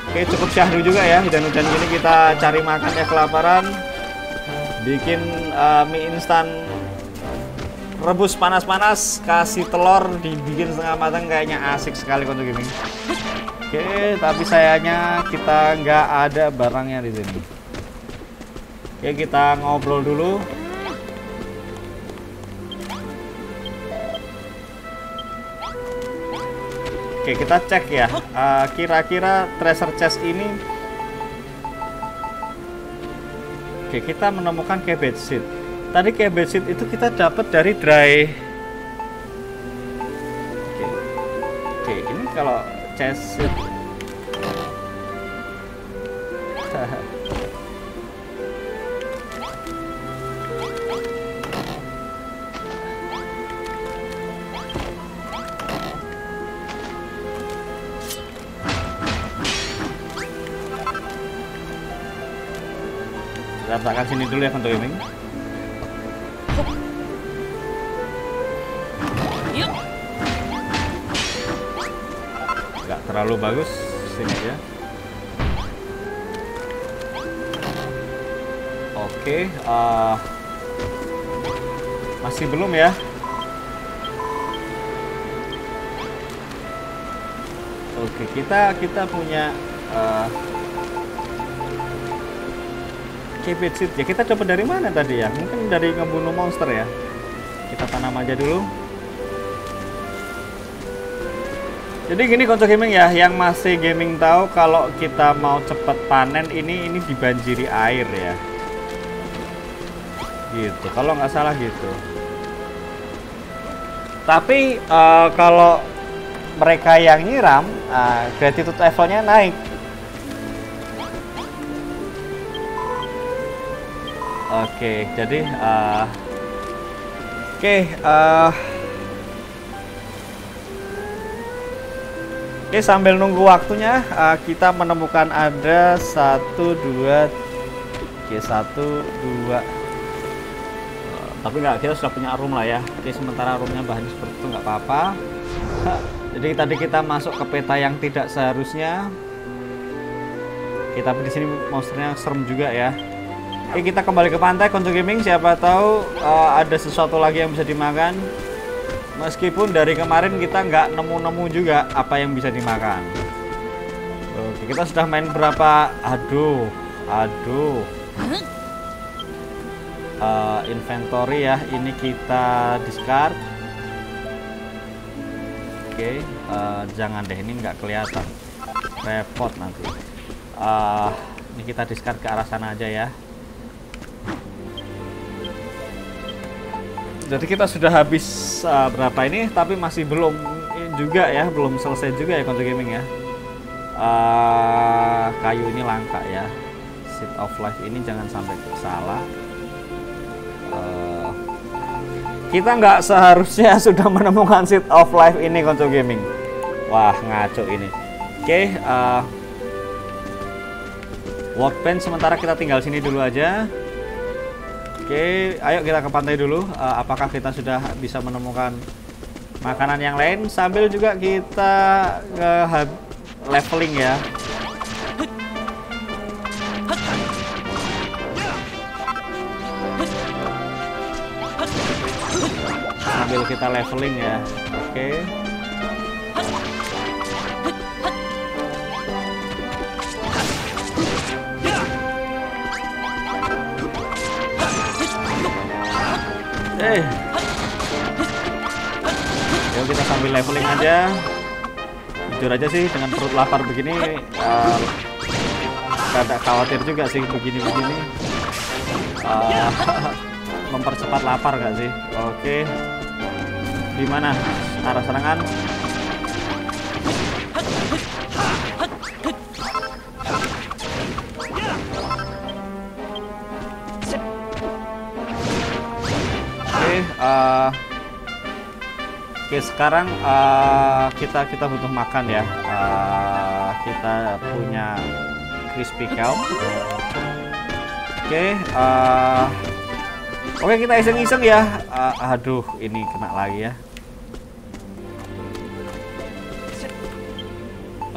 Oke, cukup syahdu juga ya hujan-hujan gini, kita cari makan ya, kelaparan, bikin uh, mie instan rebus panas-panas, kasih telur dibikin setengah matang, kayaknya asik sekali Konjo Gaming. Oke, tapi sayangnya kita nggak ada barangnya di sini. Oke, kita ngobrol dulu. Oke, kita cek ya, kira-kira uh, treasure chest ini. Oke, kita menemukan cabbage seed. Tadi cabbage seed itu kita dapat dari dry. Oke, Oke ini kalau chest seed. Ratakan sini dulu ya, Fanto Gaming. Nggak terlalu bagus, sini aja. Oke, uh, masih belum ya. Oke, kita kita punya uh, cabbage seed ya. Kita coba dari mana tadi ya? Mungkin dari ngebunuh monster ya. Kita tanam aja dulu. Jadi gini Konco Gaming ya, yang masih gaming tahu kalau kita mau cepet panen ini ini dibanjiri air ya. Gitu, kalau nggak salah gitu. Tapi uh, kalau mereka yang nyiram, uh, gratitude levelnya naik. Oke, jadi uh, oke okay, uh, oke okay, sambil nunggu waktunya uh, kita menemukan ada satu dua oke satu dua tapi nggak, kita sudah punya room lah ya. Oke okay, sementara roomnya bahannya seperti itu nggak apa-apa. Jadi tadi kita masuk ke peta yang tidak seharusnya. Kita okay, di sini monsternya serem juga ya. Oke, kita kembali ke pantai Konco Gaming, siapa tahu uh, ada sesuatu lagi yang bisa dimakan. Meskipun dari kemarin kita nggak nemu-nemu juga apa yang bisa dimakan. Oke, kita sudah main berapa? Aduh, aduh. Uh, inventory ya, ini kita discard. Oke, uh, jangan deh, ini nggak kelihatan. Repot nanti. Uh, ini kita discard ke arah sana aja ya. Jadi kita sudah habis uh, berapa ini, tapi masih belum juga ya, belum selesai juga ya Konco Gaming ya. Uh, kayu ini langka ya, seed of life ini jangan sampai salah. Uh, kita nggak seharusnya sudah menemukan seed of life ini Konco Gaming. Wah ngaco ini. Oke, okay, uh, workbench sementara kita tinggal sini dulu aja. Oke, okay, ayo kita ke pantai dulu. Uh, apakah kita sudah bisa menemukan makanan yang lain? Sambil juga kita uh, leveling ya. Sambil kita leveling ya. Oke. Okay. Eh. Yuk kita sambil leveling aja. Jujur aja sih dengan perut lapar begini uh, agak khawatir juga sih begini-begini uh, mempercepat lapar gak sih? Oke okay. Dimana? Arah serangan. Uh, Oke okay, sekarang uh, kita kita butuh makan ya. Uh, kita punya crispy cow. Oke okay, uh, oke okay, kita iseng-iseng ya. Uh, aduh ini kena lagi ya.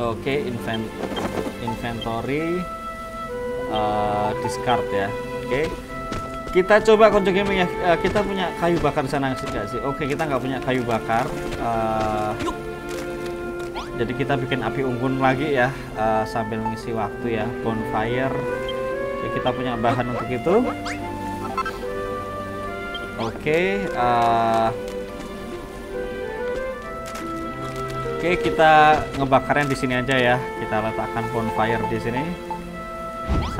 Oke okay, invent inventory uh, discard ya. Oke. Okay. Kita coba Konco Gaming ya, kita punya kayu bakar sana enggak sih? Oke, kita nggak punya kayu bakar. Uh, jadi kita bikin api unggun lagi ya, uh, sambil mengisi waktu ya, bonfire. Oke, kita punya bahan untuk itu. Oke, uh, oke kita ngebakarnya di sini aja ya. Kita letakkan bonfire di sini.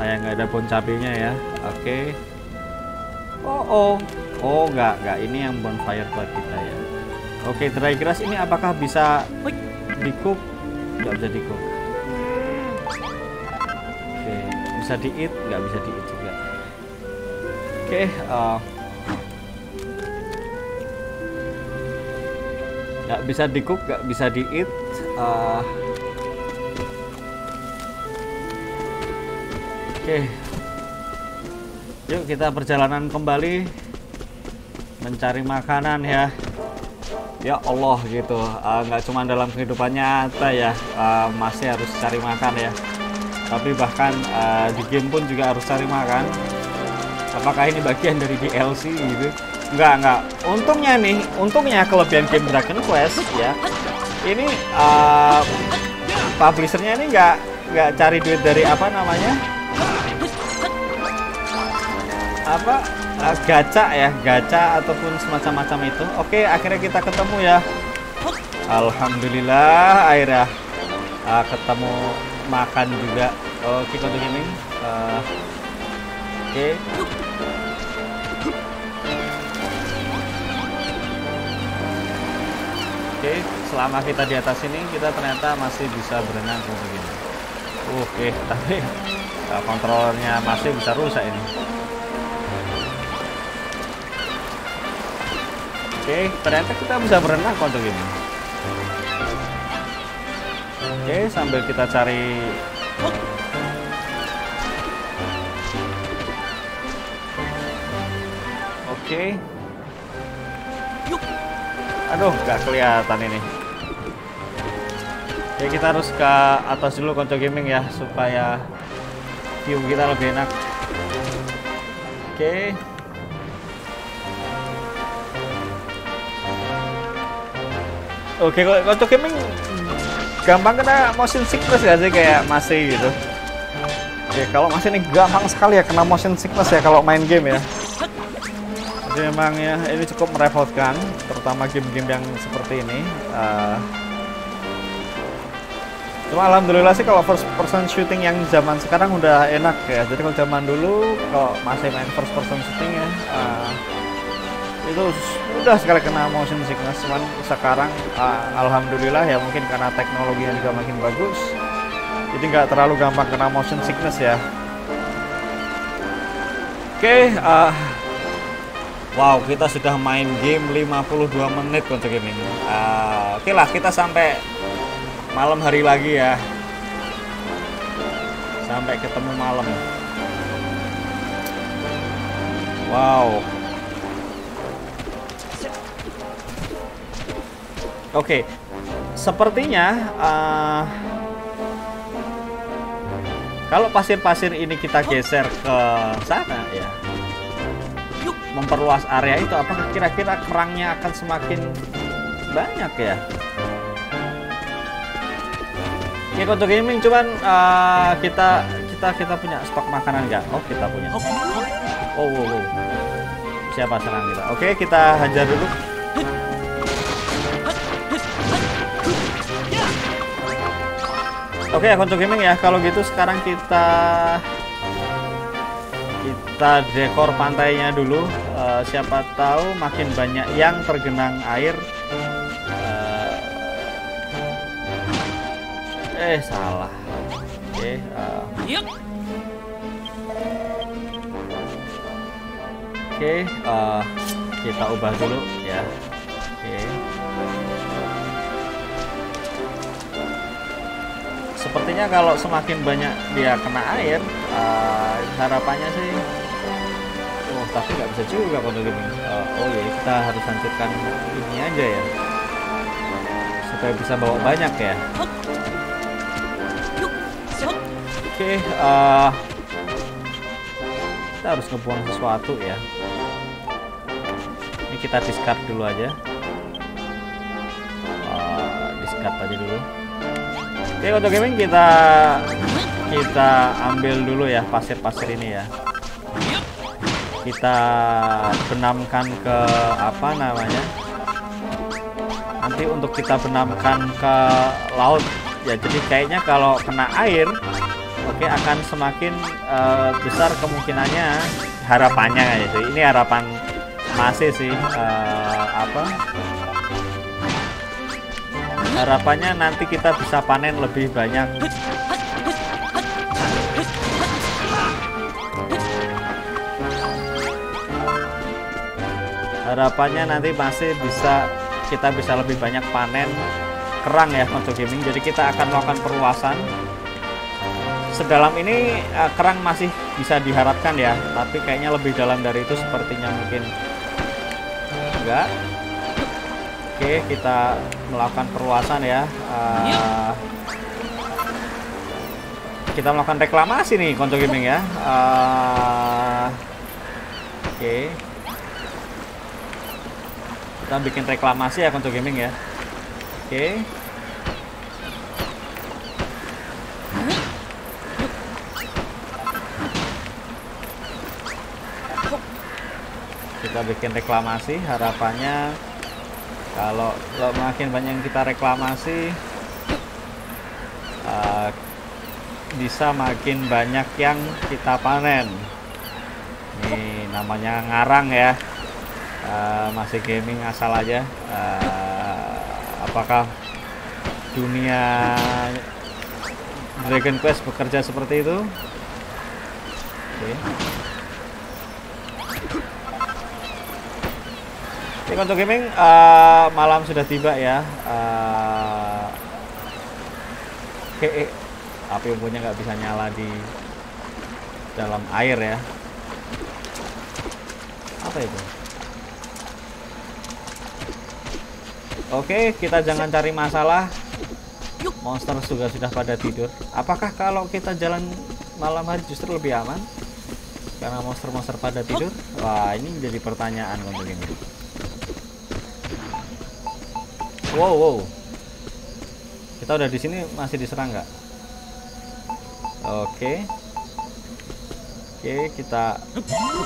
Saya nggak ada bon cabenya ya. Oke. Oh oh oh enggak enggak ini yang bonfire buat kita ya. Oke okay, dry grass ini apakah bisa di-cook? Nggak bisa di-cook. Oke okay, bisa di-eat? Nggak bisa di-eat juga. Oke okay, uh, nggak bisa di-cook, nggak bisa di-eat. Uh, Oke okay. Yuk kita perjalanan kembali mencari makanan ya. Ya Allah gitu, nggak uh, cuma dalam kehidupan nyata ya, uh, masih harus cari makan ya. Tapi bahkan uh, di game pun juga harus cari makan. Apakah ini bagian dari D L C gitu? Nggak, nggak. Untungnya nih, untungnya kelebihan game Dragon Quest ya. Ini uh, publishernya ini nggak nggak cari duit dari apa namanya? apa uh, gacha ya, gacha ataupun semacam-macam itu. Oke, akhirnya kita ketemu ya. Alhamdulillah akhirnya uh, ketemu makan juga. Oke, Ngegame Gaming. Uh, Oke. Okay. Oke, okay, selama kita di atas ini kita ternyata masih bisa berenang seperti ini. Oke, okay, tapi uh, kontrolnya masih bisa rusak ini. Oke, okay, ternyata kita bisa berenang kok untuk ini. Oke, okay, sambil kita cari. Oke. Okay. Aduh, nggak kelihatan ini. Oke, okay, kita harus ke atas dulu Konco Gaming ya, supaya view kita lebih enak. Oke. Okay. Oke, kalau untuk gaming gampang kena motion sickness gak sih kayak Mase gitu? Oke, kalau Mase ini gampang sekali ya kena motion sickness ya kalau main game ya. Jadi memang ya ini cukup merepotkan, terutama game-game yang seperti ini. Uh, cuma alhamdulillah sih kalau first person shooting yang zaman sekarang udah enak ya. Jadi kalau zaman dulu kalau Mase main first person shooting ya. Uh, itu udah sekali kena motion sickness, cuman sekarang uh, alhamdulillah ya mungkin karena teknologinya juga makin bagus jadi nggak terlalu gampang kena motion sickness ya. Oke, okay, uh, wow kita sudah main game lima puluh dua menit untuk ini. Uh, oke okay lah, kita sampai malam hari lagi ya, sampai ketemu malam. Wow. Oke, okay. Sepertinya uh, kalau pasir-pasir ini kita geser ke sana ya, memperluas area itu, apakah kira-kira kerangnya akan semakin banyak ya? Ya untuk gaming cuman uh, kita kita kita punya stok makanan nggak? Oh kita punya. Oh, oh, oh. Siapa serang kita? Oke okay, kita hajar dulu. Oke, okay, untuk gaming ya. Kalau gitu sekarang kita kita dekor pantainya dulu. Uh, siapa tahu makin banyak yang tergenang air. Uh, eh salah. Oke. Okay, uh. okay, uh, kita ubah dulu ya. Oke. Okay. Sepertinya kalau semakin banyak dia kena air, uh, harapannya sih, oh tapi nggak bisa juga kontrol ini. Uh, oh ya kita harus hancurkan ini aja ya, supaya bisa bawa banyak ya. Oke, okay, uh, kita harus ngebuang sesuatu ya. Ini kita discard dulu aja, uh, discard aja dulu. Oke, untuk gaming kita kita ambil dulu ya pasir-pasir ini ya. Kita benamkan ke apa namanya? Nanti untuk kita benamkan ke laut ya. Jadi kayaknya kalau kena air, oke okay, akan semakin uh, besar kemungkinannya, harapannya gitu. Ini harapan Mase sih uh, apa? Harapannya nanti kita bisa panen lebih banyak. Harapannya nanti masih bisa kita bisa lebih banyak panen kerang ya untuk gaming. Jadi kita akan melakukan perluasan sedalam ini uh, kerang masih bisa diharapkan ya, tapi kayaknya lebih dalam dari itu sepertinya mungkin enggak. Oke, kita melakukan perluasan ya. Uh, kita melakukan reklamasi nih, Konco Gaming ya. Uh, Oke, kita bikin reklamasi ya, Konco Gaming ya. Oke. Kita bikin reklamasi, harapannya kalau lo makin banyak yang kita reklamasi, uh, bisa makin banyak yang kita panen. Ini namanya ngarang ya, uh, Mase Gaming asal aja. Uh, apakah dunia Dragon Quest bekerja seperti itu? Oke. Oke, Konco Gaming, uh, malam sudah tiba ya. Uh, Oke, api unggunya nggak bisa nyala di dalam air ya. Apa itu? Oke, kita jangan cari masalah. Monster juga sudah pada tidur. Apakah kalau kita jalan malam hari justru lebih aman? Karena monster-monster pada tidur. Wah, ini jadi pertanyaan Konco Gaming. Wow, wow, kita udah di sini masih diserang nggak? Oke, okay. Oke okay, kita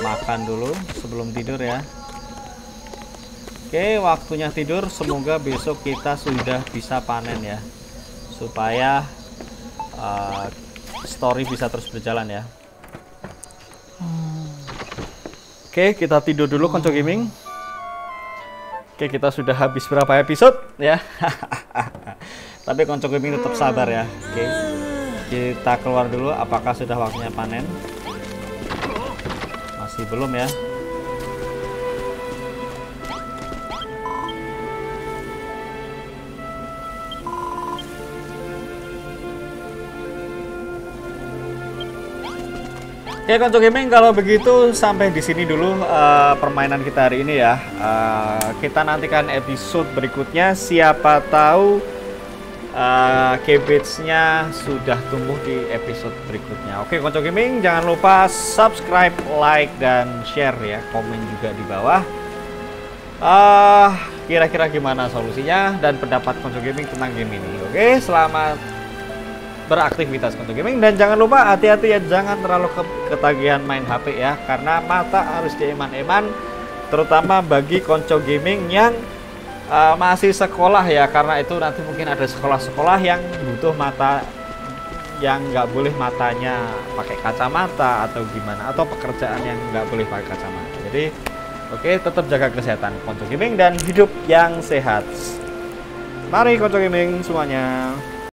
makan dulu sebelum tidur ya. Oke, okay, waktunya tidur. Semoga besok kita sudah bisa panen ya, supaya uh, story bisa terus berjalan ya. Oke, okay, kita tidur dulu, Konco Gaming. Oke, kita sudah habis berapa episode ya. Tapi Konco Gaming tetap sabar ya. Oke, kita keluar dulu. Apakah sudah waktunya panen? Masih belum ya. Oke, Konco Gaming, kalau begitu sampai di sini dulu uh, permainan kita hari ini ya. Uh, kita nantikan episode berikutnya. Siapa tahu uh, cabbage-nya sudah tumbuh di episode berikutnya. Oke, Konco Gaming, jangan lupa subscribe, like, dan share ya. Komen juga di bawah. Uh, kira-kira gimana solusinya dan pendapat Konco Gaming tentang game ini. Oke, selamat beraktivitas Konco Gaming, dan jangan lupa hati-hati ya, jangan terlalu ketagihan main H P ya, karena mata harus dieman-eman, terutama bagi Konco Gaming yang uh, masih sekolah ya, karena itu nanti mungkin ada sekolah-sekolah yang butuh mata, yang nggak boleh matanya pakai kacamata atau gimana, atau pekerjaan yang nggak boleh pakai kacamata. Jadi oke, okay, tetap jaga kesehatan Konco Gaming dan hidup yang sehat. Mari Konco Gaming semuanya.